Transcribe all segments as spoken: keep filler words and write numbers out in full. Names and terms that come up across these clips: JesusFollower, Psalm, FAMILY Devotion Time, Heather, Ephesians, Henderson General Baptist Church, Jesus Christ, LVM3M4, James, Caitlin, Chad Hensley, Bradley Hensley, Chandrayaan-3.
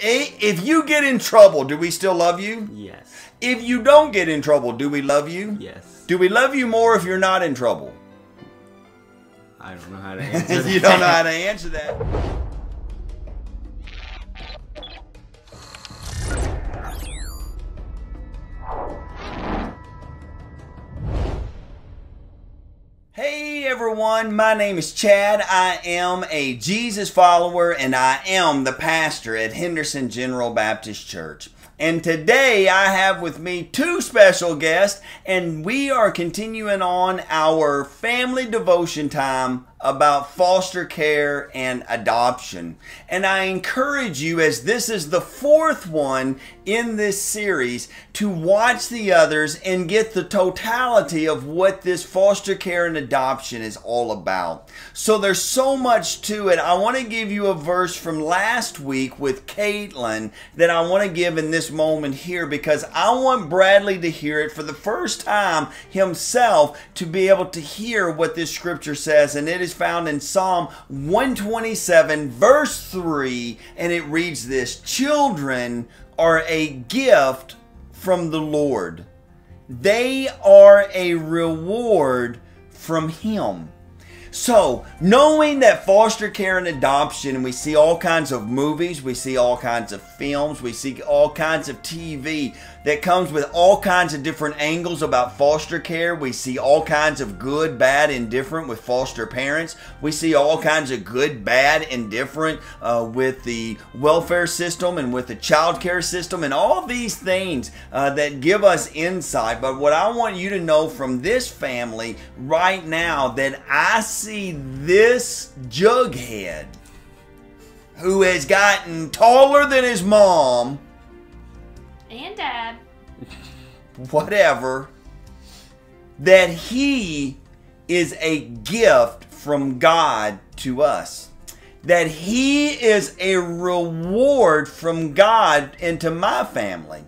If you get in trouble, do we still love you? Yes. If you don't get in trouble, do we love you? Yes. Do we love you more if you're not in trouble? I don't know how to answer that. You don't know how to answer that. Hey everyone, my name is Chad. I am a Jesus follower and I am the pastor at Henderson General Baptist Church. And today I have with me two special guests and we are continuing on our family devotion time about foster care and adoption. And I encourage you, as this is the fourth one in this series, to watch the others and get the totality of what this foster care and adoption is all about. So there's so much to it. I want to give you a verse from last week with Caitlin that I want to give in this moment here, because I want Bradley to hear it for the first time himself, to be able to hear what this scripture says. And it is found in Psalm one twenty-seven verse three, and it reads this: Children are a gift from the Lord. They are a reward from Him. So, knowing that foster care and adoption, and we see all kinds of movies, we see all kinds of films, we see all kinds of T V that comes with all kinds of different angles about foster care. We see all kinds of good, bad, and different with foster parents. We see all kinds of good, bad, and different uh, with the welfare system and with the child care system and all these things uh, that give us insight. But what I want you to know from this family right now, that I see See this Jughead, who has gotten taller than his mom and dad, whatever, that he is a gift from God to us, that he is a reward from God into my family.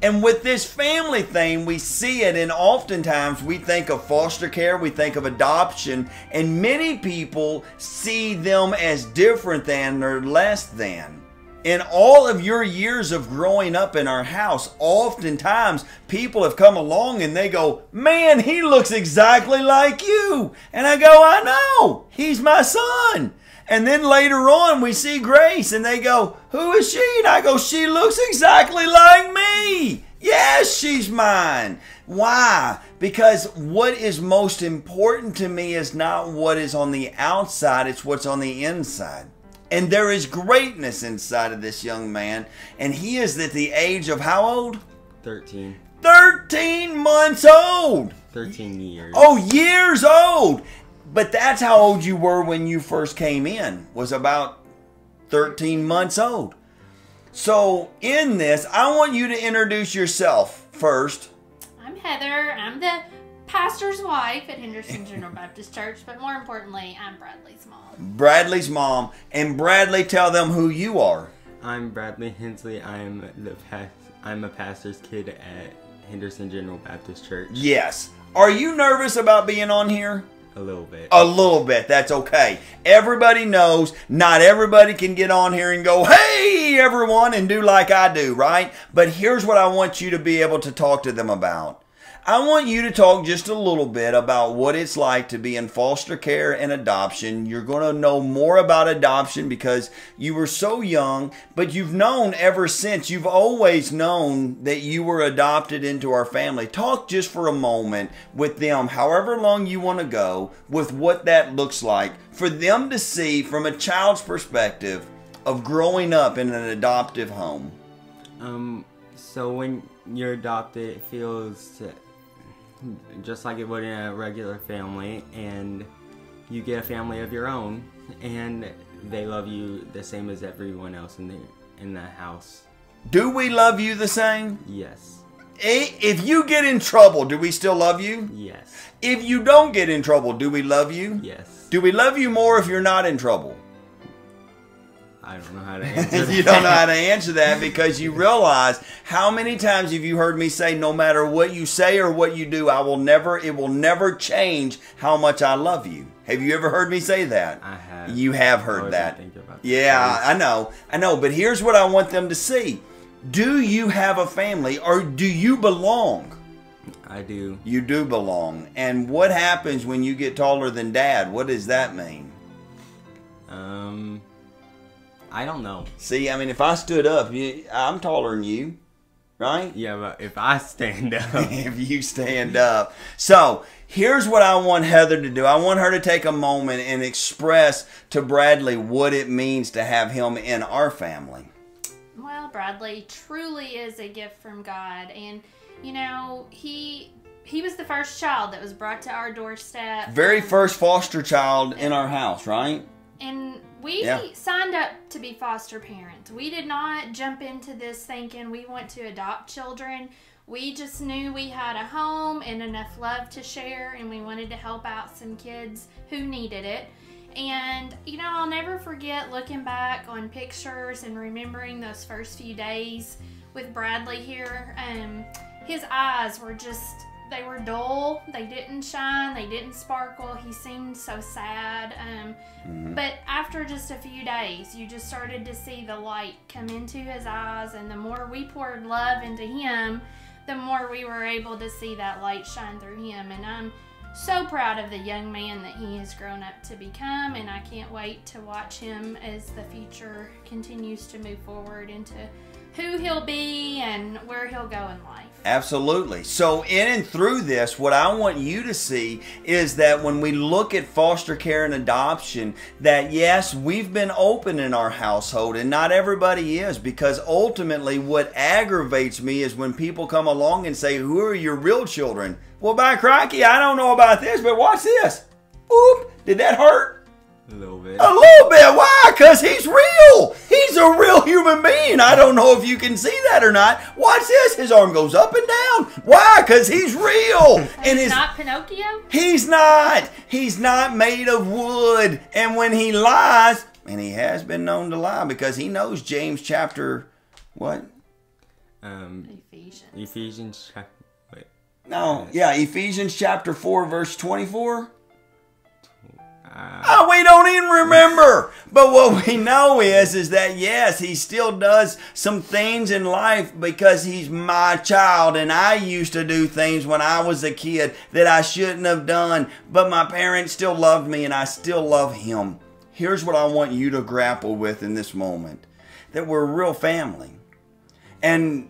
And with this family thing, we see it, and oftentimes we think of foster care, we think of adoption, and many people see them as different than or less than. In all of your years of growing up in our house, oftentimes people have come along and they go, "Man, he looks exactly like you." And I go, "I know, he's my son." And then later on, we see Grace, and they go, "Who is she?" And I go, "She looks exactly like me. Yes, she's mine." Why? Because what is most important to me is not what is on the outside, it's what's on the inside. And there is greatness inside of this young man. And he is at the age of how old? thirteen. thirteen months old. thirteen years. Oh, years old. But that's how old you were when you first came in, was about thirteen months old. So in this, I want you to introduce yourself first. I'm Heather. I'm the pastor's wife at Henderson General Baptist Church, but more importantly, I'm Bradley's mom. Bradley's mom. And Bradley, tell them who you are. I'm Bradley Hensley. I'm the past, I'm a pastor's kid at Henderson General Baptist Church. Yes. Are you nervous about being on here? A little bit. A little bit. That's okay. Everybody knows not everybody can get on here and go, "Hey, everyone," and do like I do, right? But here's what I want you to be able to talk to them about. I want you to talk just a little bit about what it's like to be in foster care and adoption. You're going to know more about adoption because you were so young, but you've known ever since. You've always known that you were adopted into our family. Talk just for a moment with them, however long you want to go, with what that looks like for them to see from a child's perspective of growing up in an adoptive home. Um, so when you're adopted, it feels to just like it would in a regular family, and you get a family of your own, and they love you the same as everyone else in the in the house. Do we love you the same? Yes. If you get in trouble, do we still love you? Yes. If you don't get in trouble, do we love you? Yes. Do we love you more if you're not in trouble? I don't know how to answer that. You don't know how to answer that because you realize how many times have you heard me say, no matter what you say or what you do, I will never, it will never change how much I love you. Have you ever heard me say that? I have. You have heard that. About yeah, I know. I know. But here's what I want them to see. Do you have a family or do you belong? I do. You do belong. And what happens when you get taller than Dad? What does that mean? Um... I don't know. See, I mean, if I stood up, you, I'm taller than you, right? Yeah, but if I stand up. If you stand up. So, here's what I want Heather to do. I want her to take a moment and express to Bradley what it means to have him in our family. Well, Bradley truly is a gift from God. And, you know, he... He was the first child that was brought to our doorstep. Very first foster child in our house, right? And... We yeah. signed up to be foster parents. We did not jump into this thinking we want to adopt children. We just knew we had a home and enough love to share, and we wanted to help out some kids who needed it. And, you know, I'll never forget looking back on pictures and remembering those first few days with Bradley here. Um, his eyes were just... They were dull. They didn't shine. They didn't sparkle. He seemed so sad. Um, mm-hmm. But after just a few days, you just started to see the light come into his eyes. And the more we poured love into him, the more we were able to see that light shine through him. And I'm so proud of the young man that he has grown up to become. And I can't wait to watch him as the future continues to move forward into who he'll be and where he'll go in life. Absolutely. So in and through this, what I want you to see is that when we look at foster care and adoption, that yes, we've been open in our household, and not everybody is, because ultimately what aggravates me is when people come along and say, who are your real children? Well, by crikey, I don't know about this, but watch this. Oop, did that hurt? A little bit. A little bit. Why? Because he's real. He's a real human being. I don't know if you can see that or not. Watch this. His arm goes up and down. Why? Because he's real. And he's not Pinocchio? He's not. He's not made of wood. And when he lies, and he has been known to lie because he knows James chapter, what? Um, Ephesians. Ephesians chapter, wait. No, yeah, Ephesians chapter four, verse twenty-four. Oh, we don't even remember. But what we know is, is that, yes, he still does some things in life because he's my child. And I used to do things when I was a kid that I shouldn't have done. But my parents still loved me and I still love him. Here's what I want you to grapple with in this moment. That we're a real family. And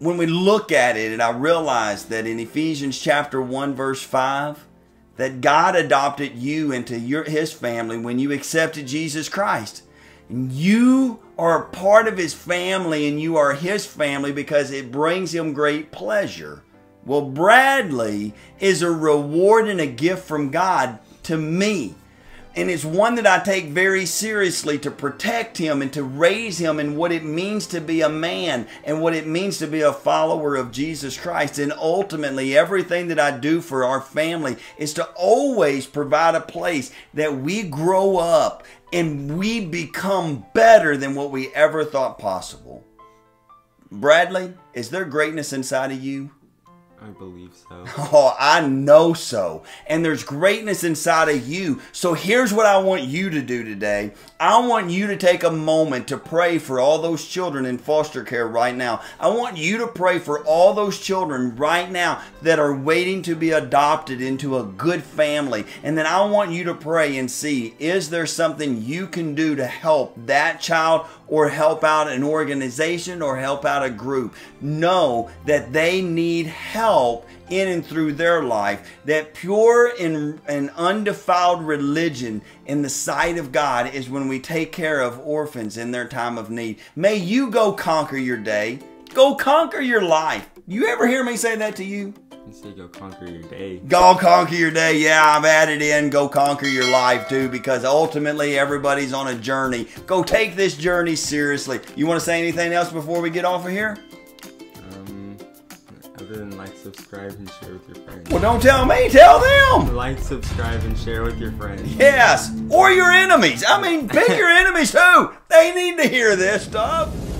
when we look at it, and I realize that in Ephesians chapter one, verse five, that God adopted you into your, his family when you accepted Jesus Christ. And you are a part of his family and you are his family because it brings him great pleasure. Well, Bradley is a reward and a gift from God to me. And it's one that I take very seriously to protect him and to raise him and what it means to be a man and what it means to be a follower of Jesus Christ. And ultimately, everything that I do for our family is to always provide a place that we grow up and we become better than what we ever thought possible. Bradley, is there greatness inside of you? I believe so. Oh, I know so. And there's greatness inside of you. So here's what I want you to do today. I want you to take a moment to pray for all those children in foster care right now. I want you to pray for all those children right now that are waiting to be adopted into a good family. And then I want you to pray and see, is there something you can do to help that child or help out an organization or help out a group? Know that they need help. Help in and through their life, that pure and, and undefiled religion in the sight of God is when we take care of orphans in their time of need. May you go conquer your day. Go conquer your life. You ever hear me say that to you? You say go conquer your day. Go conquer your day. Yeah, I've added in go conquer your life too, because ultimately everybody's on a journey. Go take this journey seriously. You want to say anything else before we get off of here? Um, other than like subscribe, and share with your friends. Well, don't tell me, tell them! Like, subscribe, and share with your friends. Yes, or your enemies. I mean, pick your enemies too. They need to hear this stuff.